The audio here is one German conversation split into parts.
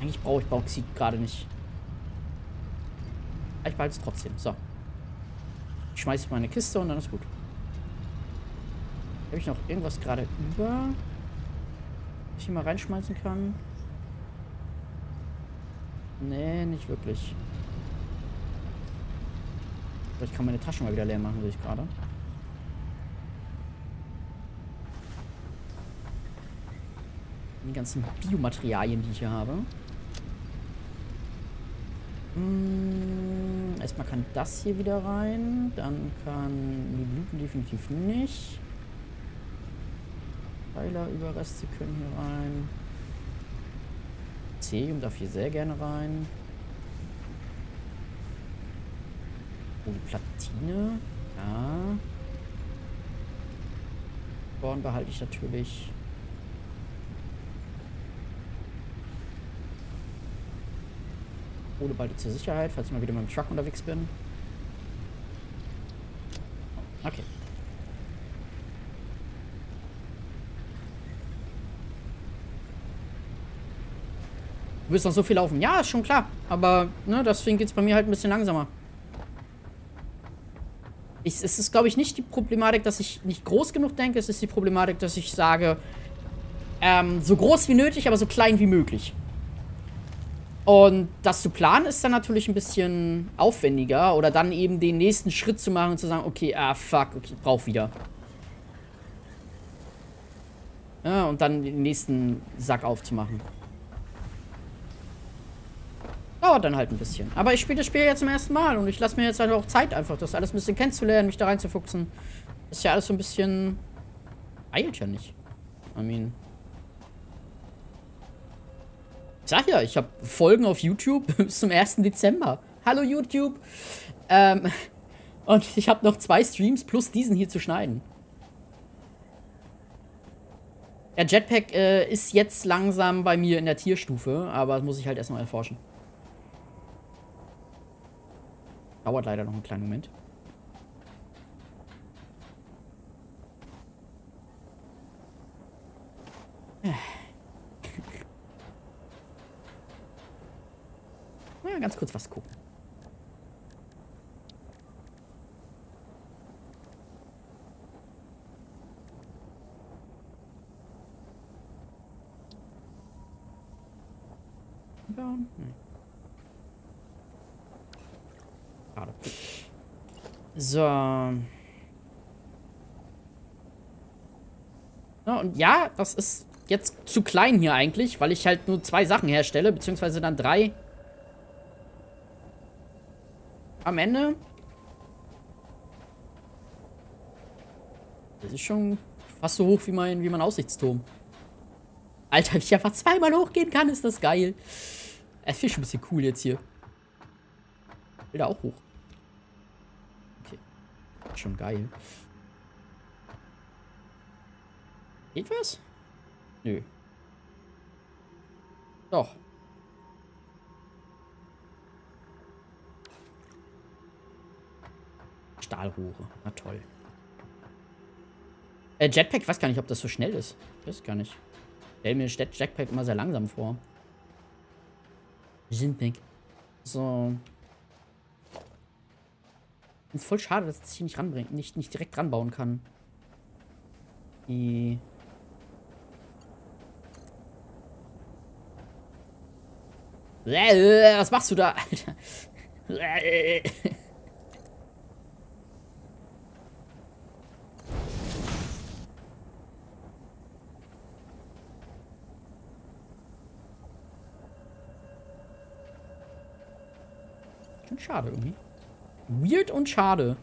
Eigentlich brauche ich Bauxit gerade nicht. Ich behalte es trotzdem. So. Ich schmeiße meine Kiste und dann ist gut. Habe ich noch irgendwas gerade über, was ich hier mal reinschmeißen kann? Nee, nicht wirklich. Vielleicht kann meine Taschen mal wieder leer machen, sehe ich gerade. Die ganzen Biomaterialien, die ich hier habe. Erstmal kann das hier wieder rein. Dann kann die Blüten definitiv nicht. Pfeilerüberreste können hier rein. Cerium darf hier sehr gerne rein. Oh, die Platine. Ja. Born behalte ich natürlich. Ohne bald zur Sicherheit, falls ich mal wieder mit dem Truck unterwegs bin. Okay. Du wirst noch so viel laufen. Ja, ist schon klar. Aber, ne, deswegen geht es bei mir halt ein bisschen langsamer. Es ist, glaube ich, nicht die Problematik, dass ich nicht groß genug denke. Es ist die Problematik, dass ich sage, so groß wie nötig, aber so klein wie möglich. Und das zu planen ist dann natürlich ein bisschen aufwendiger. Oder dann eben den nächsten Schritt zu machen und zu sagen, okay, ah, fuck, okay, ich brauche wieder. Ja, und dann den nächsten Sack aufzumachen. Dauert dann halt ein bisschen. Aber ich spiele das Spiel jetzt zum ersten Mal und ich lasse mir jetzt halt auch Zeit, einfach das alles ein bisschen kennenzulernen, mich da reinzufuchsen. Ist ja alles so ein bisschen... Eilt ja nicht. I mean... Ich sag ja, ich habe Folgen auf YouTube bis zum 1. Dezember. Hallo YouTube! Und ich habe noch 2 Streams plus diesen hier zu schneiden. Der Jetpack ist jetzt langsam bei mir in der Tierstufe, aber das muss ich halt erstmal erforschen. Dauert leider noch einen kleinen Moment. Ja, ganz kurz was gucken. Ja, nee. So. Ja, und ja, das ist jetzt zu klein hier eigentlich, weil ich halt nur 2 Sachen herstelle, beziehungsweise dann 3 am Ende. Das ist schon fast so hoch wie mein Aussichtsturm. Alter, wenn ich einfach 2-mal hochgehen kann, ist das geil. Es ist schon ein bisschen cool jetzt hier. Ich will da auch hoch. Schon geil. Geht was? Nö. Doch. Stahlrohre. Na toll. Jetpack, ich weiß gar nicht, ob das so schnell ist. Ich weiß gar nicht. Ich stelle mir Jetpack immer sehr langsam vor. Jetpack. So. Ist voll schade, dass ich das hier nicht ranbringe, nicht direkt ranbauen kann. Die was machst du da, Alter? Schon schade irgendwie. Weird und schade.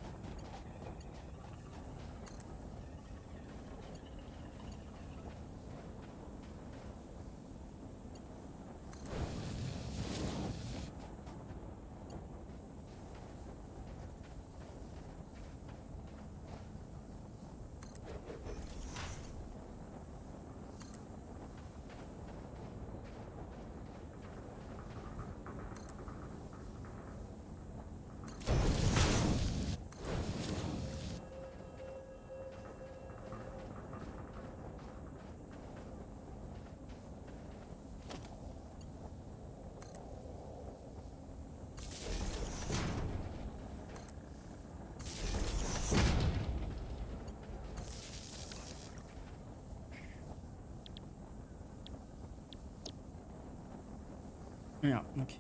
Ja, okay.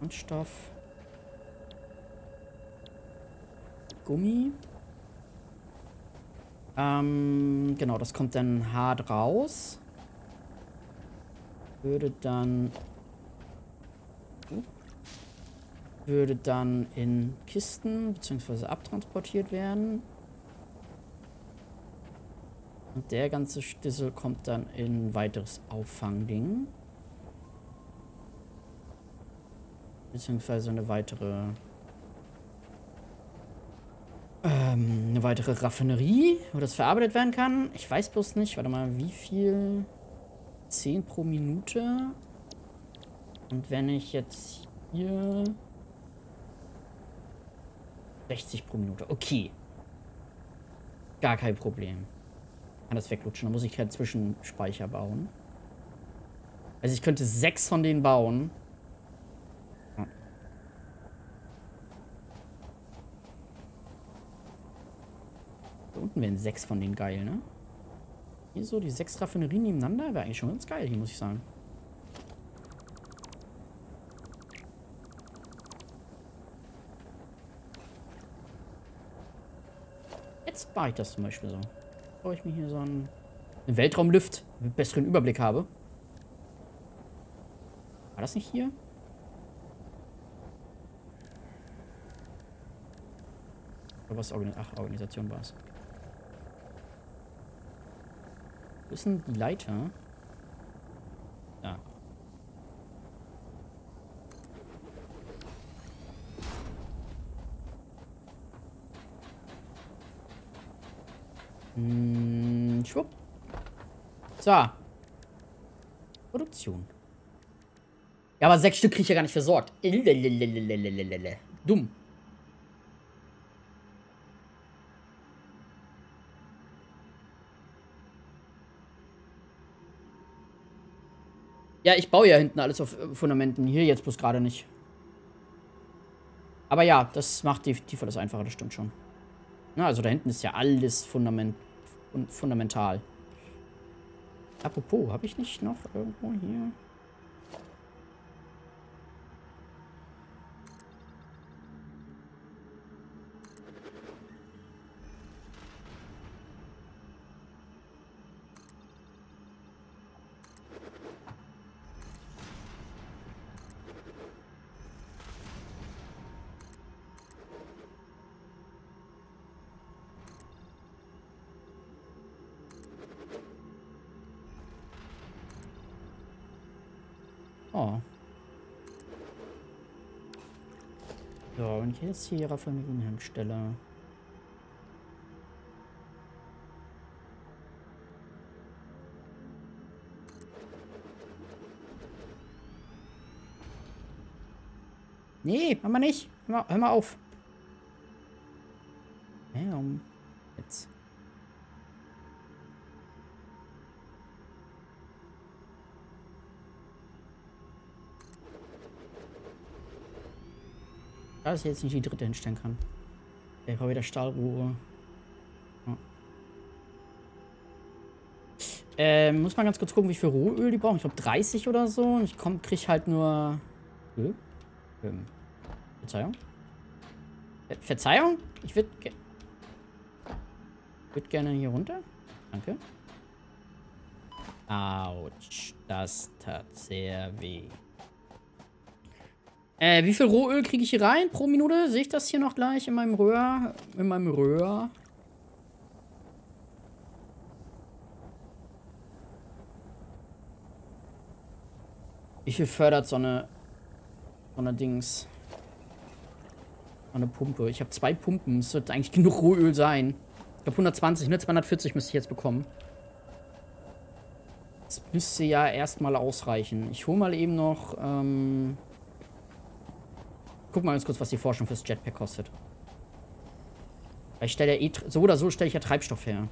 Kunststoff. Gummi. Genau, das kommt dann hart raus. Würde dann in Kisten bzw. abtransportiert werden. Und der ganze Stissel kommt dann in ein weiteres Auffangding. Beziehungsweise eine weitere Raffinerie, wo das verarbeitet werden kann. Ich weiß bloß nicht, warte mal, wie viel? 10 pro Minute. Und wenn ich jetzt hier 60 pro Minute, okay. Gar kein Problem. Kann das weglutschen, dann muss ich keinen Zwischenspeicher bauen. Also ich könnte 6 von denen bauen. Unten wären 6 von denen geil, ne? Hier so die 6 Raffinerien nebeneinander wäre eigentlich schon ganz geil, hier muss ich sagen. Jetzt mache ich das zum Beispiel so. Brauche ich mir hier so einen Weltraumlift, damit ich besseren Überblick habe. War das nicht hier? Oder was? Ach, Organisation war es. Wo ist denn die Leiter? Ja. Schwupp. So. Produktion. Ja, aber 6 Stück kriege ich ja gar nicht versorgt. Dumm. Ja, ich baue ja hinten alles auf Fundamenten. Hier jetzt bloß gerade nicht. Aber ja, das macht tiefer das Einfache, das stimmt schon. Na, also da hinten ist ja alles fundamental. Apropos, habe ich nicht noch irgendwo hier? Oh. So, und ich jetzt hier Raffineriehersteller. Nee, machen wir nicht. Hör mal auf. Jetzt. Dass ich jetzt nicht die dritte hinstellen kann. Ich brauche wieder Stahlrohre. Ja. Muss mal ganz kurz gucken, wie viel Rohöl die brauchen. Ich glaube 30 oder so. Und ich kriege halt nur... Verzeihung? Verzeihung? Ich würde... würde gerne hier runter. Danke. Autsch. Das tat sehr weh. Wie viel Rohöl kriege ich hier rein pro Minute? Sehe ich das hier noch gleich in meinem Röhr? Wie viel fördert so eine Dings? So eine Pumpe. Ich habe 2 Pumpen. Es wird eigentlich genug Rohöl sein. Ich glaube 120, ne? 240 müsste ich jetzt bekommen. Das müsste ja erstmal ausreichen. Ich hole mal eben noch, guck mal ganz kurz, was die Forschung fürs Jetpack kostet. Weil ich stelle ja so oder so stelle ich ja Treibstoff her.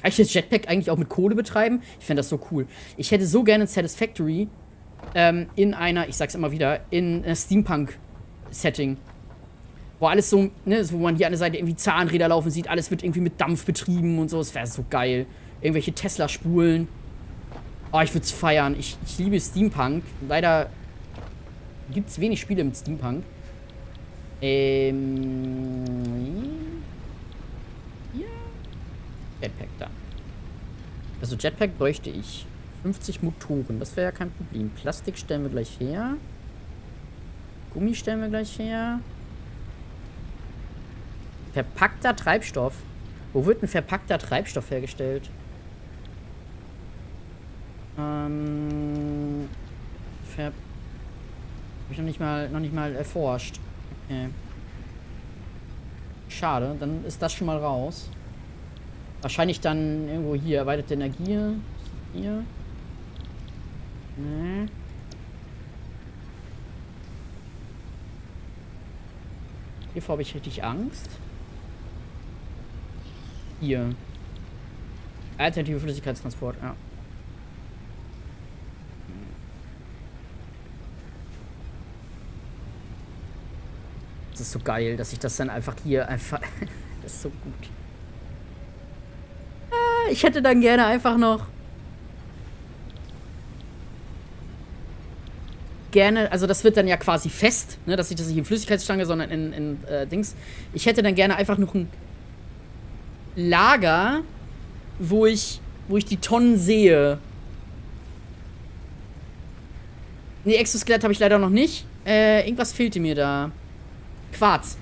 Kann ich das Jetpack eigentlich auch mit Kohle betreiben? Ich fände das so cool. Ich hätte so gerne ein Satisfactory in einer, ich sag's immer wieder, in Steampunk-Setting. Wo alles so, ne, wo man hier an der Seite irgendwie Zahnräder laufen sieht, alles wird irgendwie mit Dampf betrieben und so. Das wäre so geil. Irgendwelche Tesla-Spulen. Oh, ich würde es feiern. Ich liebe Steampunk. Leider Gibt es wenig Spiele mit Steampunk. Ja. Jetpack da. Also Jetpack bräuchte ich. 50 Motoren, das wäre ja kein Problem. Plastik stellen wir gleich her. Gummi stellen wir gleich her. Verpackter Treibstoff. Wo wird ein verpackter Treibstoff hergestellt? Hab ich noch nicht mal erforscht. Okay. Schade, dann ist das schon mal raus. Wahrscheinlich dann irgendwo hier. Erweiterte Energie. Hier. Nee. Hiervor habe ich richtig Angst. Hier. Alternative Flüssigkeitstransport, ja. Das ist so geil, dass ich das dann einfach hier einfach... Das ist so gut. Ich hätte dann gerne einfach noch... Gerne, also das wird dann ja quasi fest, ne, dass ich das nicht in Flüssigkeitsstange, sondern in Dings. Ich hätte dann gerne einfach noch ein Lager, wo ich die Tonnen sehe. Ne, Exoskelett habe ich leider noch nicht. Irgendwas fehlte mir da. Quarz.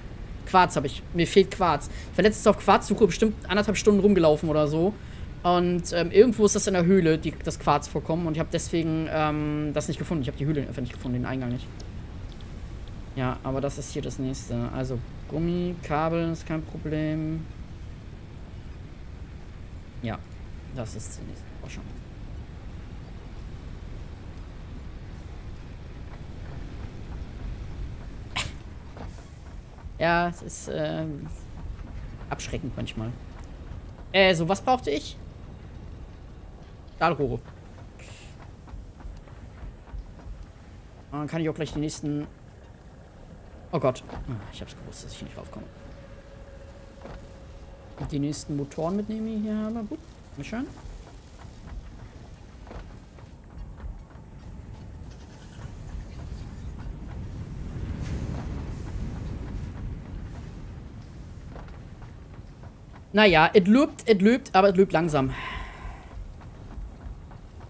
Quarz habe ich. Mir fehlt Quarz. Ich war letztens auf Quarzsuche, bestimmt 1,5 Stunden rumgelaufen oder so. Und irgendwo ist das in der Höhle, das Quarz vorkommen. Und ich habe deswegen das nicht gefunden. Ich habe die Höhle einfach nicht gefunden, den Eingang nicht. Ja, aber das ist hier das nächste. Also Gummi, Kabel ist kein Problem. Ja, das ist die nächste. Oh, schon. Ja, es ist abschreckend manchmal. So, was brauchte ich? Stahlrohre. Dann kann ich auch gleich die nächsten... Oh Gott. Ich hab's gewusst, dass ich hier nicht raufkomme. Die nächsten Motoren mitnehmen, die ich hier habe. Gut, sehr schön. Naja, es löbt, aber es löbt langsam.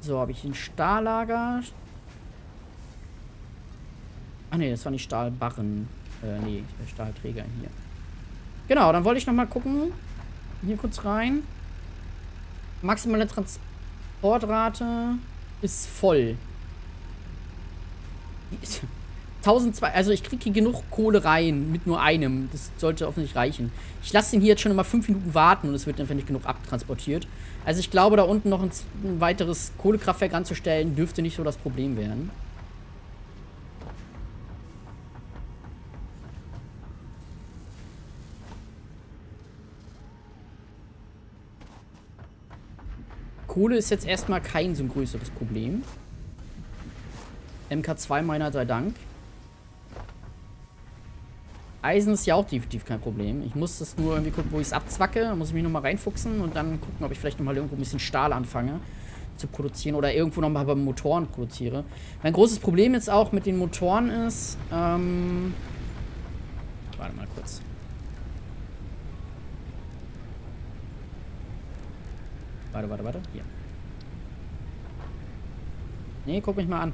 So, habe ich ein Stahllager. Ach ne, das waren die Stahlbarren. Nee, Stahlträger hier. Genau, dann wollte ich nochmal gucken. Hier kurz rein. Maximale Transportrate ist voll. 1200, also ich kriege hier genug Kohle rein mit nur einem. Das sollte offensichtlich reichen. Ich lasse den hier jetzt schon mal 5 Minuten warten und es wird dann, finde ich, genug abtransportiert. Also ich glaube, da unten noch ein weiteres Kohlekraftwerk ranzustellen, dürfte nicht so das Problem werden. Kohle ist jetzt erstmal kein so größeres Problem. MK2 meiner sei Dank. Eisen ist ja auch definitiv kein Problem. Ich muss das nur irgendwie gucken, wo ich es abzwacke. Dann muss ich mich nochmal reinfuchsen und dann gucken, ob ich vielleicht nochmal irgendwo ein bisschen Stahl anfange zu produzieren oder irgendwo nochmal bei Motoren produziere. Mein großes Problem jetzt auch mit den Motoren ist, warte mal kurz. Warte. Hier. Nee, guck mich mal an.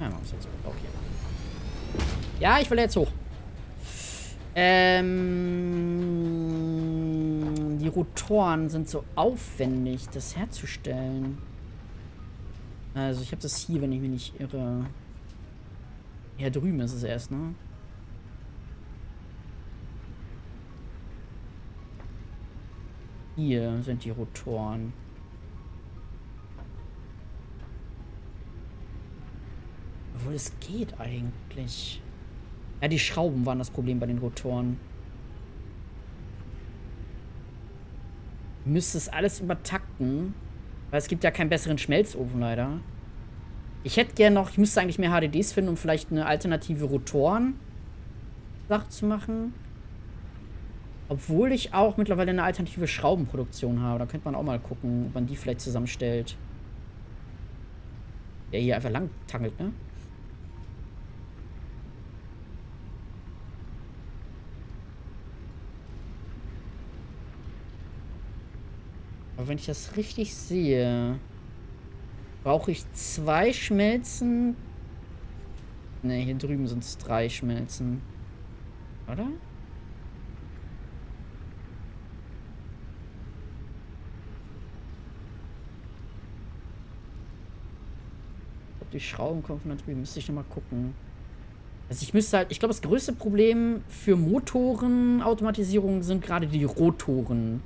Ja, machen wir es jetzt hoch. Okay. Ja, ich will jetzt hoch. Die Rotoren sind so aufwendig, das herzustellen. Also, ich habe das hier, wenn ich mich nicht irre. Ja, drüben ist es erst, ne? Hier sind die Rotoren. Obwohl, es geht eigentlich. Ja, die Schrauben waren das Problem bei den Rotoren. Müsste es alles übertakten. Weil es gibt ja keinen besseren Schmelzofen, leider. Ich hätte gerne noch... Ich müsste eigentlich mehr HDDs finden, um vielleicht eine alternative Rotoren-Sache zu machen. Obwohl ich auch mittlerweile eine alternative Schraubenproduktion habe. Da könnte man auch mal gucken, ob man die vielleicht zusammenstellt. Der hier einfach lang tangelt, ne? Aber wenn ich das richtig sehe, brauche ich 2 Schmelzen. Ne, hier drüben sind es 3 Schmelzen. Oder? Ob die Schrauben kommen von da drüben, müsste ich nochmal gucken. Also ich müsste halt, ich glaube, das größte Problem für Motorenautomatisierung sind gerade die Rotoren.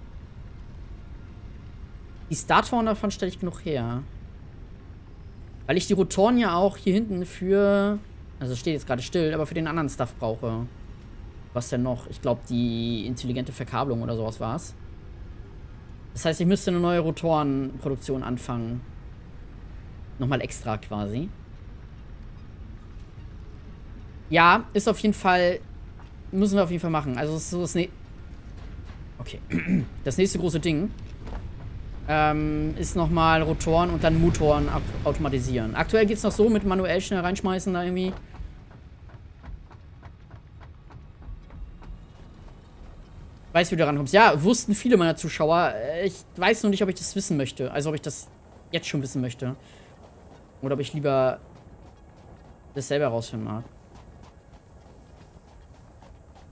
Die Statoren davon stelle ich genug her. Weil ich die Rotoren ja auch hier hinten für, also steht jetzt gerade still, aber für den anderen Stuff brauche. Was denn noch? Ich glaube, die intelligente Verkabelung oder sowas war's. Das heißt, ich müsste eine neue Rotorenproduktion anfangen. Nochmal extra quasi. Ja, ist auf jeden Fall, müssen wir auf jeden Fall machen. Also das ist so das okay. Das nächste große Ding ist nochmal Rotoren und dann Motoren automatisieren. Aktuell geht es noch so mit manuell schnell reinschmeißen da irgendwie. Weiß, wie du da rankommst. Ja, wussten viele meiner Zuschauer. Ich weiß nur nicht, ob ich das wissen möchte. Also ob ich das jetzt schon wissen möchte. Oder ob ich lieber das selber rausfinden mag.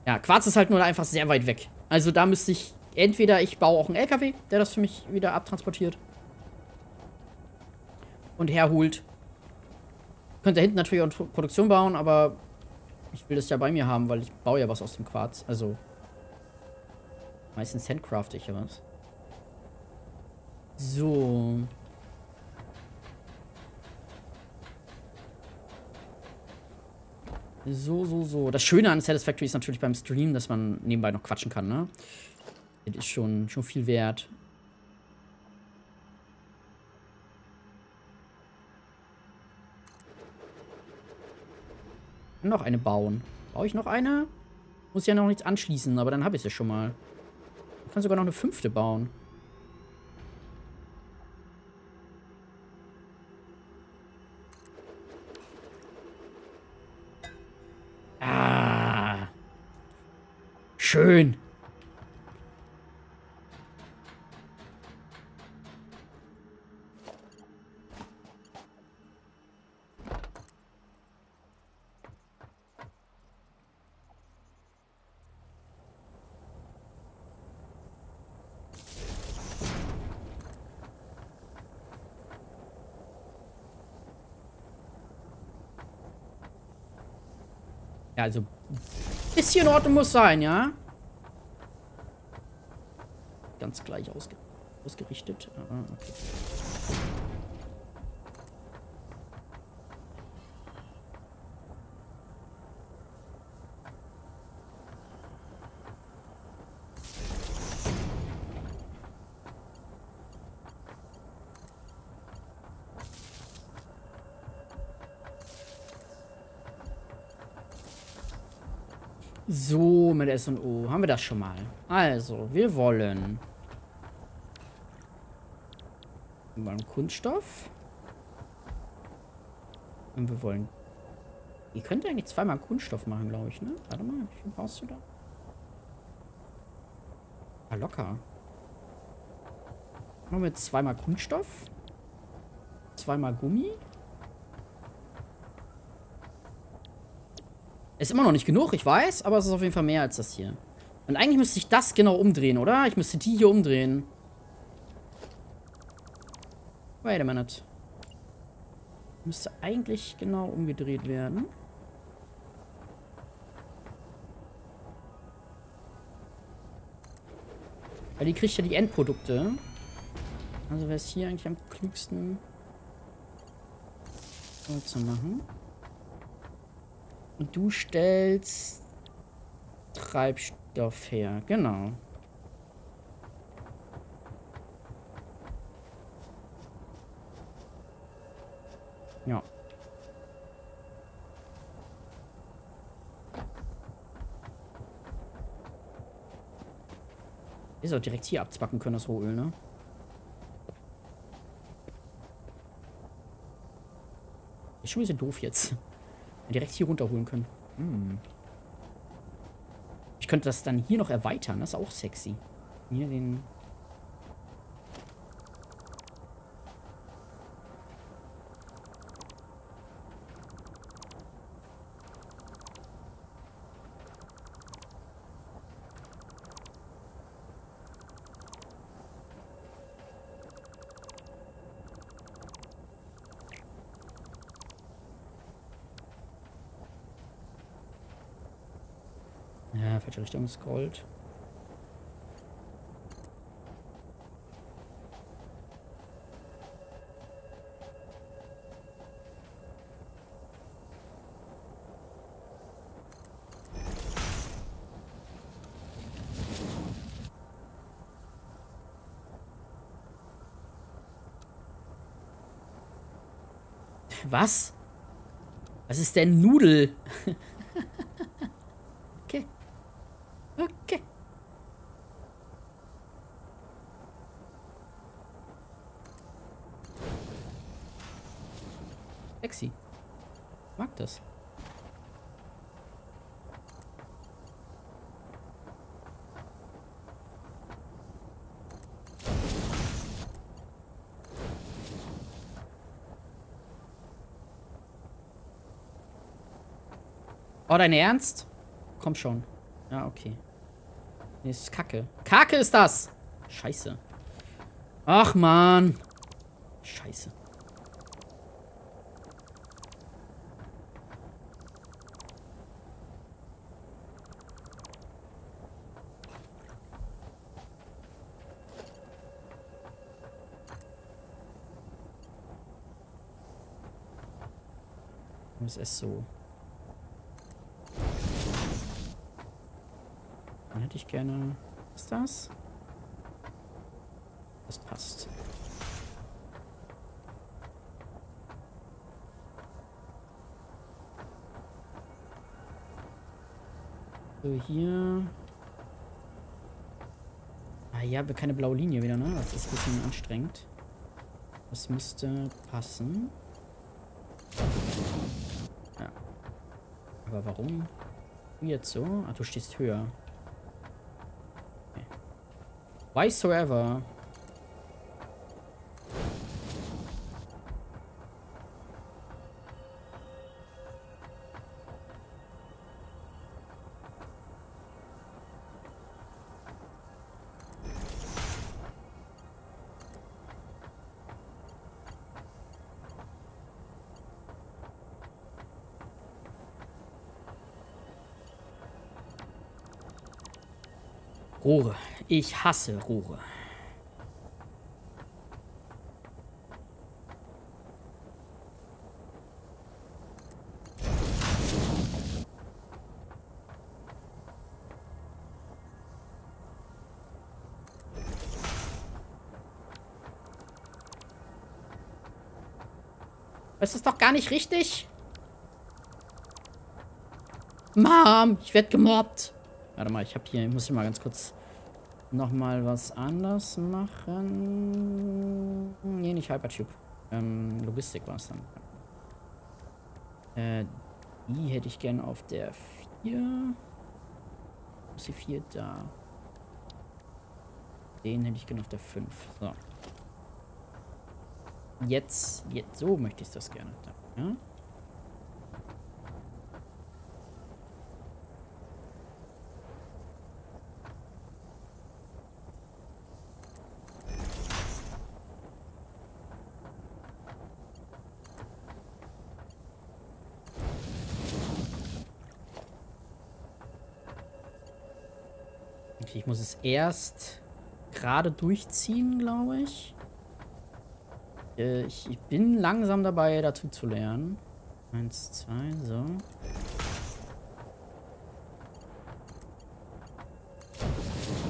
Ja, Quarz ist halt nur einfach sehr weit weg. Also da müsste ich, entweder ich baue auch einen LKW, der das für mich wieder abtransportiert. Und herholt. Könnte da hinten natürlich auch eine Produktion bauen, aber ich will das ja bei mir haben, weil ich baue ja was aus dem Quarz. Also meistens handcraft ich ja was. So. So. Das Schöne an Satisfactory ist natürlich beim Stream, dass man nebenbei noch quatschen kann, ne? Das ist schon viel wert. Ich kann noch eine bauen. Brauche ich noch eine? Muss ja noch nichts anschließen, aber dann habe ich sie schon mal. Ich kann sogar noch eine 5. bauen. Schön. Ja, also ist hier in Ordnung, muss sein, ja? Ganz gleich ausgerichtet. Ah, okay. So, mit S&O. Haben wir das schon mal. Also, wir wollen Kunststoff. Und wir wollen... Ihr könnt eigentlich zweimal Kunststoff machen, glaube ich, ne? Warte mal, wie viel brauchst du da? Ja, locker. Machen wir zweimal Kunststoff. Zweimal Gummi. Ist immer noch nicht genug, ich weiß, aber es ist auf jeden Fall mehr als das hier. Und eigentlich müsste ich das genau umdrehen, oder? Ich müsste die hier umdrehen. Wait a minute. Müsste eigentlich genau umgedreht werden. Weil die kriegt ja die Endprodukte. Also wäre es hier eigentlich am klügsten so zu machen. Und du stellst Treibstoff her, genau. Ja. Ist auch direkt hier abzwacken können, das Rohöl, ne? Ist schon ein bisschen doof jetzt. Direkt hier runterholen können. Hm. Ich könnte das dann hier noch erweitern. Das ist auch sexy. Hier den Falsche Richtung gescrollt. Was? Was ist denn Nudel? Okay. Okay. Sexy. Ich mag das. Oh, dein Ernst? Komm schon. Ja, okay. Nee, das ist Kacke. Kacke ist das! Scheiße. Ach, Mann. Scheiße. Das ist so. Hätte ich gerne... Was ist das? Das passt. So, hier... Ah, hier haben wir keine blaue Linie wieder, ne? Das ist ein bisschen anstrengend. Das müsste passen. Ja. Aber warum? Jetzt so? Ah, du stehst höher. Whysoever. Rohre. Ich hasse Rohre. Das ist doch gar nicht richtig. Mom, ich werde gemobbt. Warte mal, ich muss hier mal ganz kurz... Nochmal was anders machen. Nee, nicht HyperTube. Logistik war es dann. Die hätte ich gern auf der 4. Ist die 4 da? Den hätte ich gern auf der 5. So. Jetzt so möchte ich das gerne. Ja? Ich muss es erst gerade durchziehen, glaube ich. Ich bin langsam dabei, dazu zu lernen. 1, 2, so.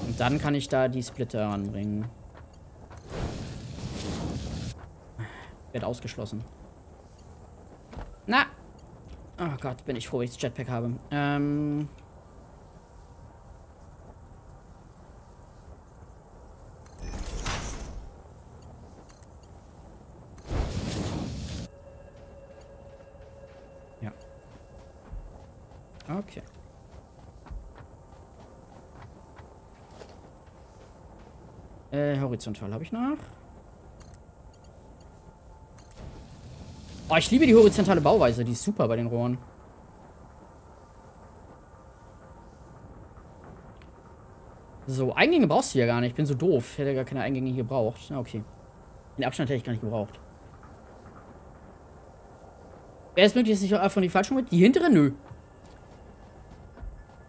Und dann kann ich da die Splitter ranbringen. Wird ausgeschlossen. Na! Oh Gott, bin ich froh, dass ich das Jetpack habe. Okay. Horizontal habe ich noch. Oh, ich liebe die horizontale Bauweise. Die ist super bei den Rohren. So, Eingänge brauchst du ja gar nicht. Ich bin so doof. Ich hätte gar keine Eingänge hier gebraucht. Na, okay. Den Abstand hätte ich gar nicht gebraucht. Wäre es möglich, dass ich auch einfach die falschen mit? Die hinteren? Nö.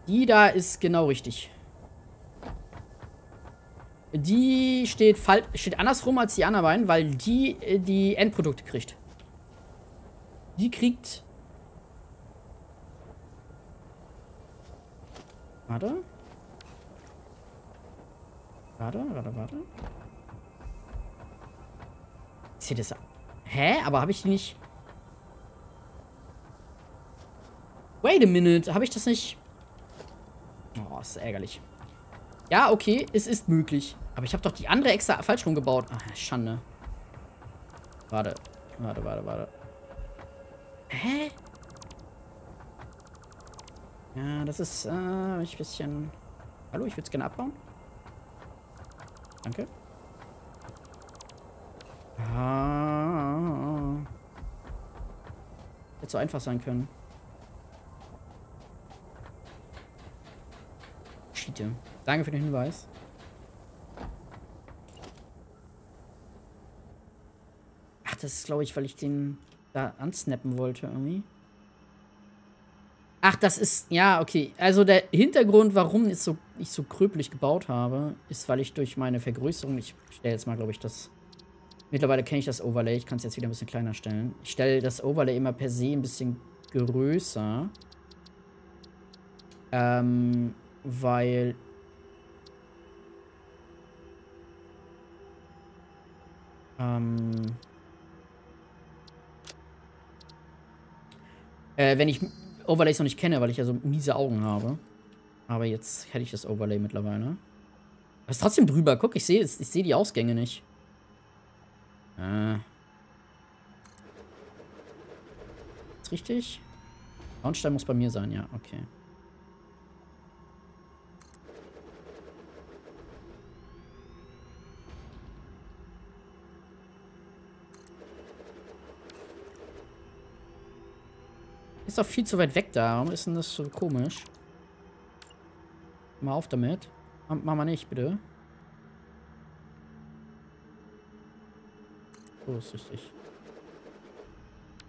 Die da ist genau richtig. Die steht andersrum als die anderen beiden, weil die Endprodukte kriegt. Die kriegt... Warte. Warte. Ist hier das... Hä? Aber habe ich die nicht... Wait a minute. Habe ich das nicht... Oh, ist ärgerlich. Ja, okay, es ist möglich. Aber ich habe doch die andere extra falsch rumgebaut. Ach, Schande. Warte. Hä? Ja, das ist ein bisschen... Hallo, ich würde es gerne abbauen. Danke. Ah. Hätte so einfach sein können. Cheater. Danke für den Hinweis. Ach, das ist, glaube ich, weil ich den da ansnappen wollte irgendwie. Ach, das ist... Ja, okay. Also der Hintergrund, warum ich so kröpelig gebaut habe, ist, weil ich durch meine Vergrößerung... Ich stelle jetzt mal, glaube ich, das... Mittlerweile kenne ich das Overlay. Ich kann es jetzt wieder ein bisschen kleiner stellen. Ich stelle das Overlay immer per se ein bisschen größer. Weil... wenn ich Overlays noch nicht kenne, weil ich ja so miese Augen habe. Aber jetzt hätte ich das Overlay mittlerweile. Aber ist trotzdem drüber. Guck, ich sehe die Ausgänge nicht. Ist richtig? Launchstein muss bei mir sein, ja, okay. Ist doch viel zu weit weg da. Warum ist denn das so komisch? Mal auf damit. Mach mal nicht, bitte. So, ist richtig.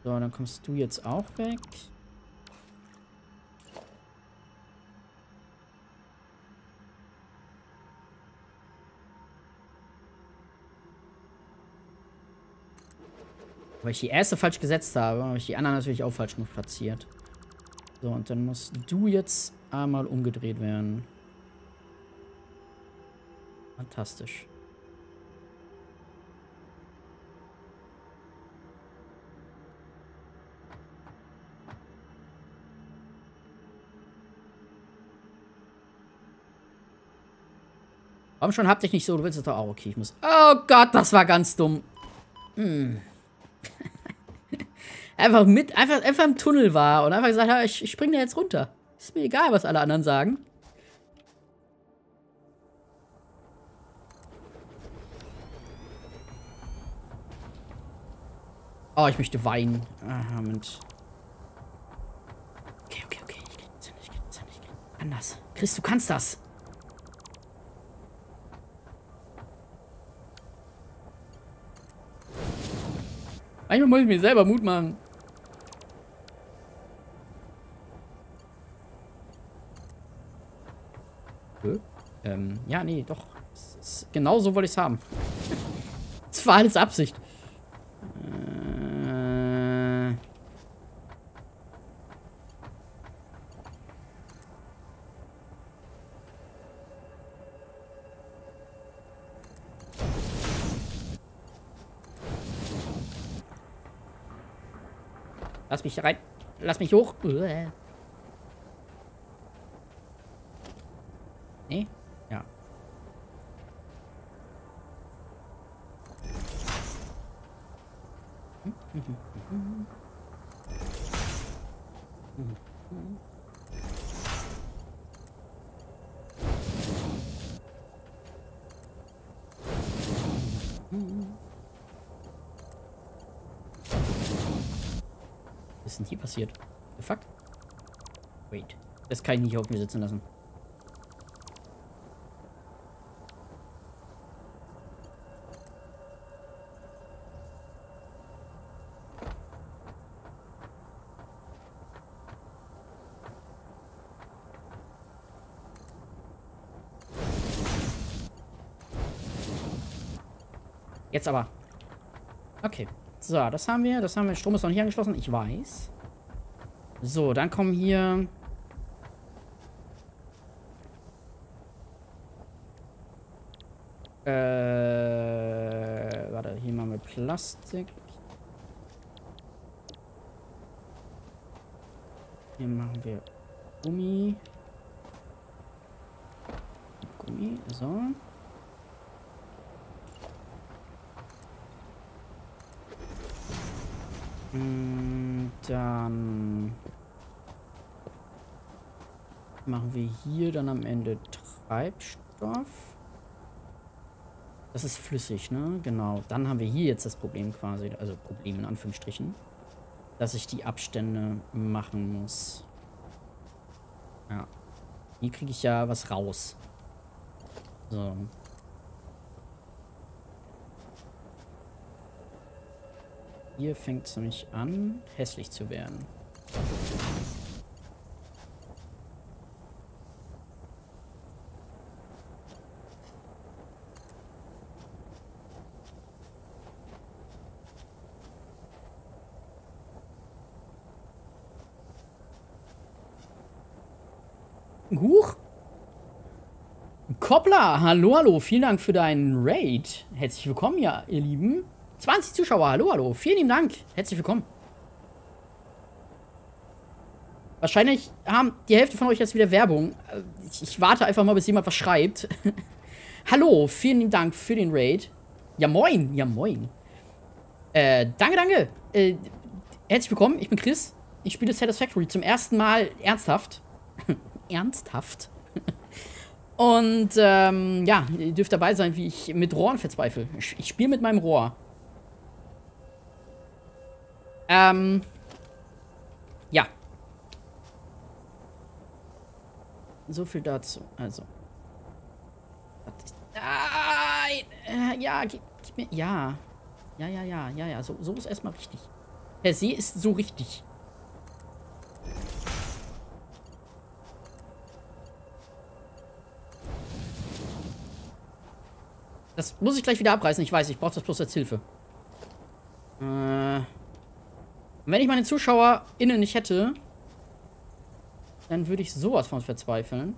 So, dann kommst du jetzt auch weg. Weil ich die erste falsch gesetzt habe, habe ich die anderen natürlich auch falsch noch platziert. So, und dann musst du jetzt einmal umgedreht werden. Fantastisch. Warum schon hab dich nicht so, du willst es doch auch. Okay, ich muss... Oh Gott, das war ganz dumm. Einfach im Tunnel war und einfach gesagt, ich spring da jetzt runter. Ist mir egal, was alle anderen sagen. Oh, ich möchte weinen. Ah, Moment. Okay. Ich kann anders. Chris, du kannst das. Eigentlich muss ich mir selber Mut machen. Cool. Ja, nee, doch. Genau so wollte ich es haben. Das war alles Absicht. Lass mich rein. Lass mich hoch. Nee? Ja. Was ist denn hier passiert? The fuck? Wait. Das kann ich nicht auf mir sitzen lassen. Jetzt aber. Okay. So, das haben wir. Das haben wir. Strom ist noch nicht angeschlossen. Ich weiß. So, dann kommen hier... Warte, hier machen wir Plastik. Hier machen wir Gummi. Gummi, so. Und dann machen wir hier dann am Ende Treibstoff. Das ist flüssig, ne? Genau. Dann haben wir hier jetzt das Problem quasi, also Problem in Anführungsstrichen, dass ich die Abstände machen muss. Ja. Hier kriege ich ja was raus. So. Hier fängt es nämlich an, hässlich zu werden. Huch! Koppler! Hallo, hallo! Vielen Dank für deinen Raid. Herzlich willkommen, ja, ihr Lieben. 20 Zuschauer, hallo, hallo! Vielen lieben Dank! Herzlich willkommen! Wahrscheinlich haben die Hälfte von euch jetzt wieder Werbung. Ich warte einfach mal, bis jemand was schreibt. Hallo! Vielen lieben Dank für den Raid. Ja, moin! Ja, moin! Danke, danke! Herzlich willkommen, ich bin Chris. Ich spiele Satisfactory zum ersten Mal ernsthaft. Ernsthaft. Und, ja, ihr dürft dabei sein, wie ich mit Rohren verzweifle. Ich spiele mit meinem Rohr. Ja. So viel dazu. Also. Nein! Ja, gib mir. Ja. Ja. So ist erstmal richtig. Per se ist so richtig. Das muss ich gleich wieder abreißen. Ich weiß, ich brauche das bloß als Hilfe. Wenn ich meine ZuschauerInnen nicht hätte, dann würde ich sowas von verzweifeln.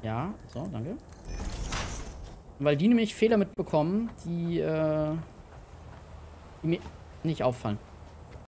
Ja, so, danke. Weil die nämlich Fehler mitbekommen, die mir nicht auffallen.